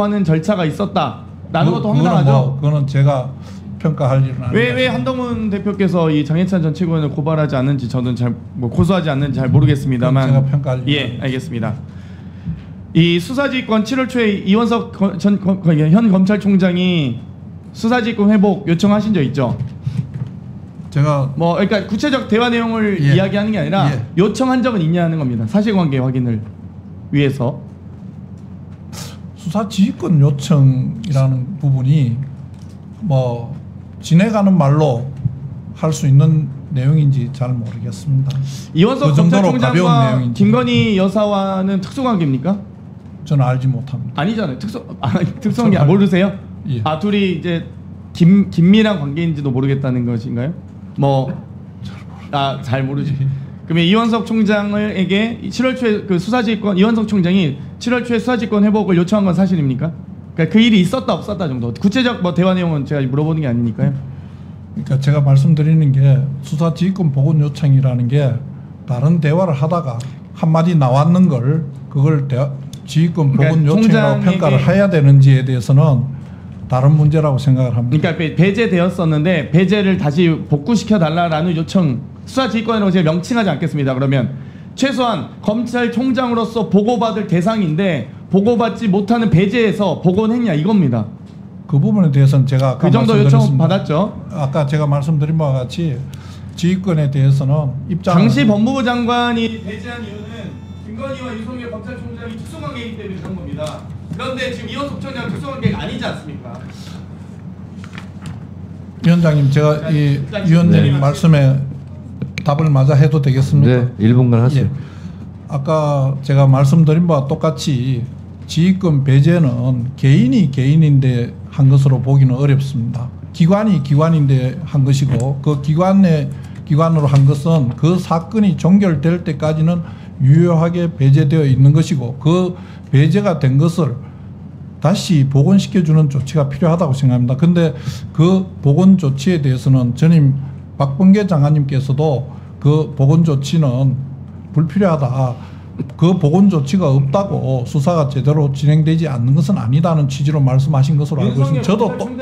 하는 절차가 있었다라는 것도 황당하죠. 뭐, 그거는 제가 평가할 일은 아니에요. 왜 한동훈 대표께서 이 장해찬 전 최고위원을 고발하지 않는지 저는 잘 고소하지 않는지 잘 모르겠습니다만 제가 평가할 일은 알겠습니다. 이 수사지휘권 7월 초에 이원석 현 검찰총장이 수사지휘권 회복 요청하신 적 있죠? 제가 뭐 그러니까 구체적 대화 내용을 이야기하는 게 아니라 요청한 적은 있냐는 겁니다. 사실관계 확인을 위해서. 수사지휘권 요청이라는 부분이 뭐 지내가는 말로 할 수 있는 내용인지 잘 모르겠습니다. 이원석 검찰총장과 김건희 여사와는 특수관계입니까? 저는 알지 못합니다. 아니잖아요. 특수관계 모르세요? 예. 아 둘이 이제 긴밀한 관계인지도 모르겠다는 것인가요? 뭐 잘 모르지. 그러면 이원석 총장에게 7월 초에 그 수사지휘권 이원석 총장이 7월 초에 수사지휘권 회복을 요청한 건 사실입니까? 그러니까 그 일이 있었다 없었다 정도. 구체적 뭐 대화 내용은 제가 물어보는 게 아니니까요. 그러니까 제가 말씀드리는 게 수사지휘권 복원 요청이라는 게 다른 대화를 하다가 한 마디 나왔는 걸 그걸 지휘권 복원 요청이라고 평가를 해야 되는지에 대해서는. 다른 문제라고 생각을 합니다. 그러니까 배제되었었는데 배제를 다시 복구시켜 달라라는 요청 수사지휘권이라고 제가 명칭하지 않겠습니다. 그러면 최소한 검찰총장으로서 보고받을 대상인데 보고받지 못하는 배제에서 복원했냐 이겁니다. 그 부분에 대해서는 제가 아까 그 정도 요청 받았죠. 아까 제가 말씀드린 바와 같이 지휘권에 대해서는 입장 당시 법무부 장관이 배제한 이유는 김건희와 윤석열 검찰총장이 특수관계이기 때문에 그런 겁니다. 그런데 지금 이원석 총장 특수관계가 아니지 않습니까? 위원장님, 제가 이 위원님 말씀에 답을 맞아 해도 되겠습니까? 네, 1분간 하세요. 예. 아까 제가 말씀드린 바와 똑같이 지휘권 배제는 개인이 개인인데 한 것으로 보기는 어렵습니다. 기관이 기관인데 한 것이고 그 기관으로 한 것은 그 사건이 종결될 때까지는 유효하게 배제되어 있는 것이고 그 배제가 된 것을 다시 복원시켜주는 조치가 필요하다고 생각합니다. 그런데 그 복원 조치에 대해서는 전임 박범계 장관님께서도 그 복원 조치는 불필요하다. 그 복원 조치가 없다고 수사가 제대로 진행되지 않는 것은 아니다는 취지로 말씀하신 것으로 알고 있습니다.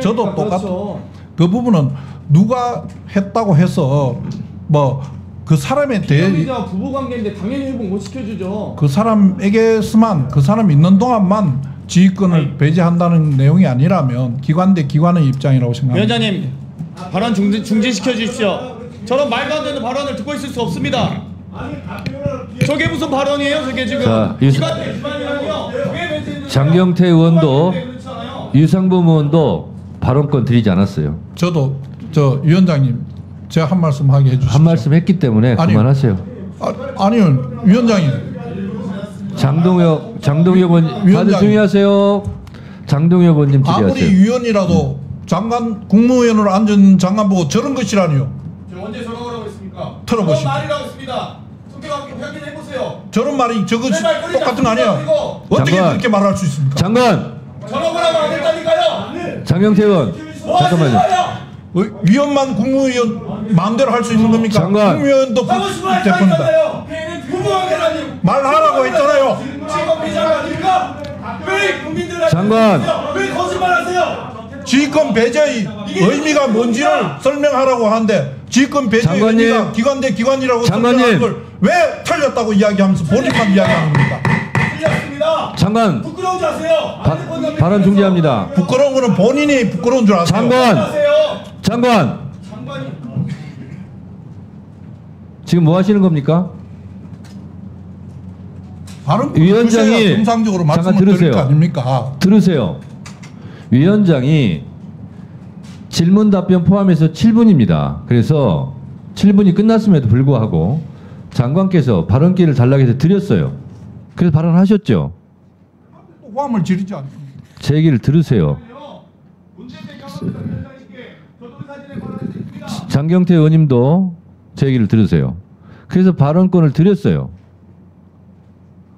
저도 똑같아요. 그 부분은 누가 했다고 해서 뭐 그 사람에 대해 피해자 부부관계인데 당연히 회복 못 시켜주죠. 그 사람에게서만 그 사람 있는 동안만 지휘권을 배제한다는 내용이 아니라면 기관 대 기관의 입장이라고 생각합니다. 위원장님 발언 중지시켜 주십시오. 저런 말도 안 되는 발언을 듣고 있을 수 없습니다. 저게 무슨 발언이에요? 저게 지금 기관 대 기관이라고요? 장경태 의원도 유상범 의원도 발언권 드리지 않았어요. 저도 저 위원장님 제가 한 말씀 하게 해주시죠. 한 말씀 했기 때문에 그만하세요. 아니요 위원장님. 장동혁 의원님 다들 조용히 하세요. 장동혁 의원님 질의하세요. 아무리 위원이라도 장관 국무위원으로 앉은 장관 보고 저런 것이라니요. 저 언제 저런 거라고 했습니까? 틀어보시오. 저런 말이라고 했습니다. 성격 확인해 보세요. 저런 말이 저거 똑같은 거 아니야. 어떻게 그렇게 말할 수 있습니까? 장관. 저런 거라고 안 했다니까요. 장경태 의원. 잠깐만요. 위원만 국무위원 마음대로 할 수 있는 겁니까? 장관. 국무위원도 대표입니다. 말하라고 했잖아요. 장관. 왜 거짓말하세요? 지휘권 배제의 의미가 뭔지를 설명하라고 하는데 지휘권 배제의 의미가 기관 대 기관이라고 설명하는 걸 왜 틀렸다고 이야기하면서 본인만 이야기하는 겁니까? 틀렸습니다. 장관. 부끄러운 줄 아세요? 발언 중지합니다. 부끄러운 거는 본인이 부끄러운 줄 아세요? 장관. 장관. 지금 뭐 하시는 겁니까? 위원장이 잠깐 들으세요. 들으세요. 위원장이 질문 답변 포함해서 7분입니다. 그래서 7분이 끝났음에도 불구하고 장관께서 발언기를 달라고 해서 드렸어요. 그래서 발언하셨죠. 호함을 지르지 않습니까? 제 얘기를 들으세요. 장경태 의원님도 제 얘기를 들으세요. 그래서 발언권을 드렸어요.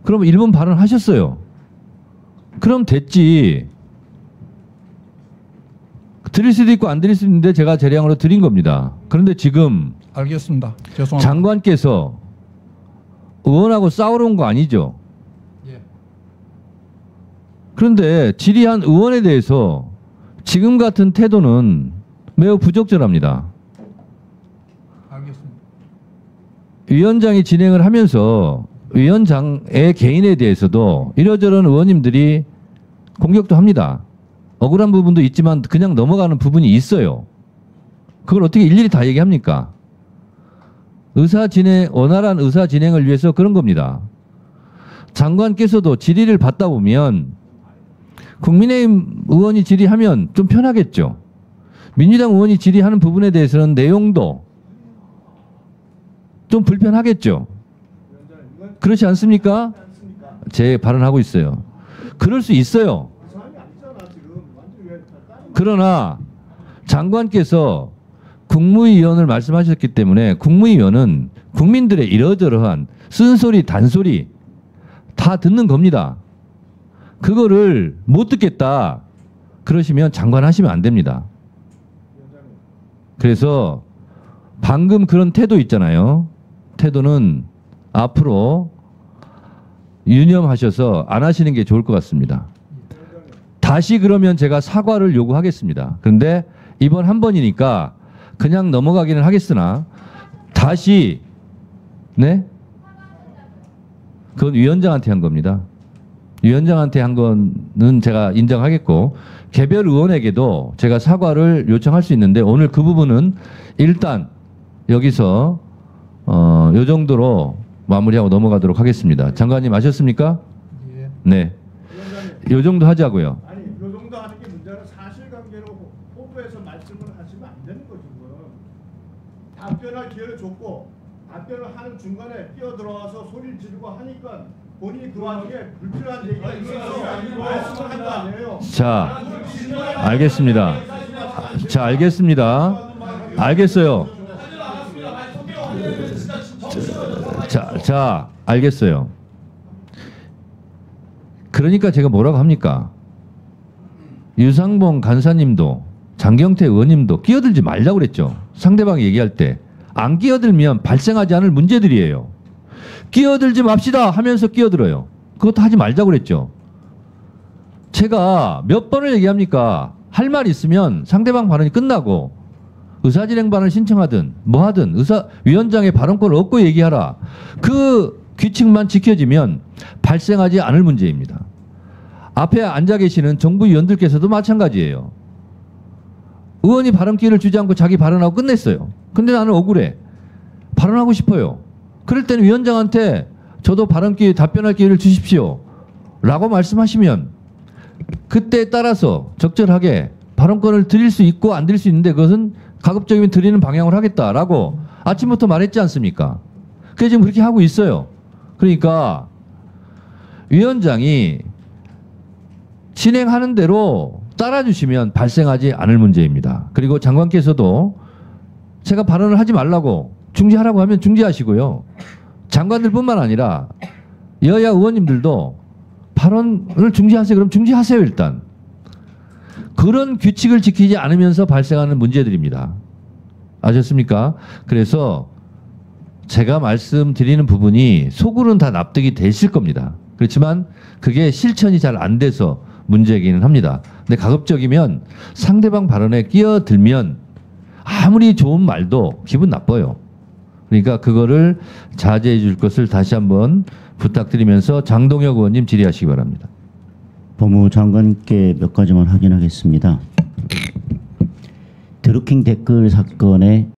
그럼 1분 발언하셨어요. 그럼 됐지. 드릴 수도 있고 안 드릴 수도 있는데 제가 재량으로 드린 겁니다. 그런데 지금 알겠습니다. 죄송합니다. 장관께서 의원하고 싸우러 온 거 아니죠? 예. 그런데 질의한 의원에 대해서 지금 같은 태도는 매우 부적절합니다. 알겠습니다. 위원장이 진행을 하면서 위원장의 개인에 대해서도 이러저런 의원님들이 공격도 합니다. 억울한 부분도 있지만 그냥 넘어가는 부분이 있어요. 그걸 어떻게 일일이 다 얘기합니까? 원활한 의사 진행을 위해서 그런 겁니다. 장관께서도 질의를 받다 보면 국민의힘 의원이 질의하면 좀 편하겠죠. 민주당 의원이 질의하는 부분에 대해서는 내용도 좀 불편하겠죠. 그렇지 않습니까? 제 발언하고 있어요. 그럴 수 있어요. 그러나 장관께서 국무위원을 말씀하셨기 때문에 국무위원은 국민들의 이러저러한 쓴소리, 단소리 다 듣는 겁니다. 그거를 못 듣겠다 그러시면 장관하시면 안 됩니다. 그래서 방금 그런 태도 있잖아요. 태도는 앞으로 유념하셔서 안 하시는 게 좋을 것 같습니다. 다시 그러면 제가 사과를 요구하겠습니다. 그런데 이번 한 번이니까 그냥 넘어가기는 하겠으나 다시 네? 그건 위원장한테 한 겁니다. 위원장한테 한 거는 제가 인정하겠고 개별 의원에게도 제가 사과를 요청할 수 있는데 오늘 그 부분은 일단 여기서 요 정도로 마무리하고 넘어가도록 하겠습니다. 장관님 아셨습니까? 네. 요 정도 하자고요. 아니, 요 정도 하는 게 문제는 사실관계로 호소해서 말씀을 하시면 안 되는 거죠. 답변할 기회를 줬고 답변을 하는 중간에 뛰어들어와서 소리를 지르고 하니까 본인이 그 와중에 불필요한 얘기가 있어서 말씀을 한 거 아니에요. 자, 알겠습니다. 자, 알겠습니다. 알겠어요. 자, 알겠어요. 그러니까 제가 뭐라고 합니까? 유상봉 간사님도 장경태 의원님도 끼어들지 말라고 그랬죠. 상대방이 얘기할 때. 안 끼어들면 발생하지 않을 문제들이에요. 끼어들지 맙시다 하면서 끼어들어요. 그것도 하지 말자고 그랬죠. 제가 몇 번을 얘기합니까? 할 말 있으면 상대방 발언이 끝나고 의사진행반을 신청하든 뭐 하든 위원장의 발언권을 얻고 얘기하라. 그 규칙만 지켜지면 발생하지 않을 문제입니다. 앞에 앉아 계시는 정부위원들께서도 마찬가지예요. 의원이 발언 기회를 주지 않고 자기 발언하고 끝냈어요. 근데 나는 억울해. 발언하고 싶어요. 그럴 때는 위원장한테 저도 발언 기회, 답변할 기회를 주십시오. 라고 말씀하시면 그때에 따라서 적절하게 발언권을 드릴 수 있고 안 드릴 수 있는데 그것은 가급적이면 드리는 방향으로 하겠다라고 아침부터 말했지 않습니까? 그게 지금 그렇게 하고 있어요. 그러니까 위원장이 진행하는 대로 따라주시면 발생하지 않을 문제입니다. 그리고 장관께서도 제가 발언을 하지 말라고 중지하라고 하면 중지하시고요. 장관들뿐만 아니라 여야 의원님들도 발언을 중지하세요. 그럼 중지하세요 일단. 그런 규칙을 지키지 않으면서 발생하는 문제들입니다. 아셨습니까? 그래서 제가 말씀드리는 부분이 속으로는 다 납득이 되실 겁니다. 그렇지만 그게 실천이 잘 안 돼서 문제이기는 합니다. 근데 가급적이면 상대방 발언에 끼어들면 아무리 좋은 말도 기분 나빠요. 그러니까 그거를 자제해 줄 것을 다시 한번 부탁드리면서 장동혁 의원님 질의하시기 바랍니다. 법무부 장관께 몇 가지만 확인하겠습니다. 드루킹 댓글 사건의